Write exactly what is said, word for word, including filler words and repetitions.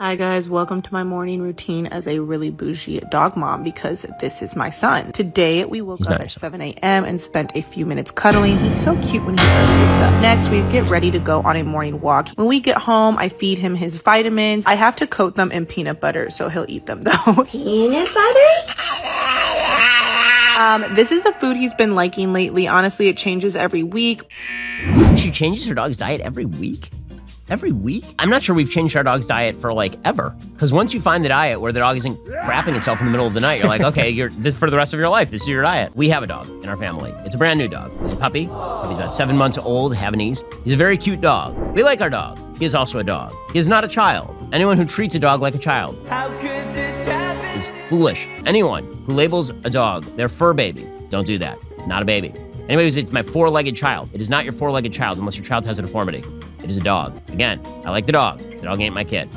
Hi guys, welcome to my morning routine as a really bougie dog mom because this is my son. Today we woke He's up nice. at seven a m and spent a few minutes cuddling. He's so cute when he first wakes up. Next, we get ready to go on a morning walk. When we get home, I feed him his vitamins. I have to coat them in peanut butter, so he'll eat them though. Peanut butter? um, this is the food he's been liking lately. Honestly, it changes every week. She changes her dog's diet every week? Every week? I'm not sure we've changed our dog's diet for like ever. Because once you find the diet where the dog isn't crapping itself in the middle of the night, you're like, okay, you're this for the rest of your life. This is your diet. We have a dog in our family. It's a brand new dog. He's a puppy. He's about seven months old, Havanese. He's a very cute dog. We like our dog. He is also a dog. He is not a child. Anyone who treats a dog like a child How could this happen? is foolish. Anyone who labels a dog their fur baby, don't do that. Not a baby. Anyways, it's my four-legged child. It is not your four-legged child unless your child has a deformity. It is a dog. Again, I like the dog. The dog ain't my kid.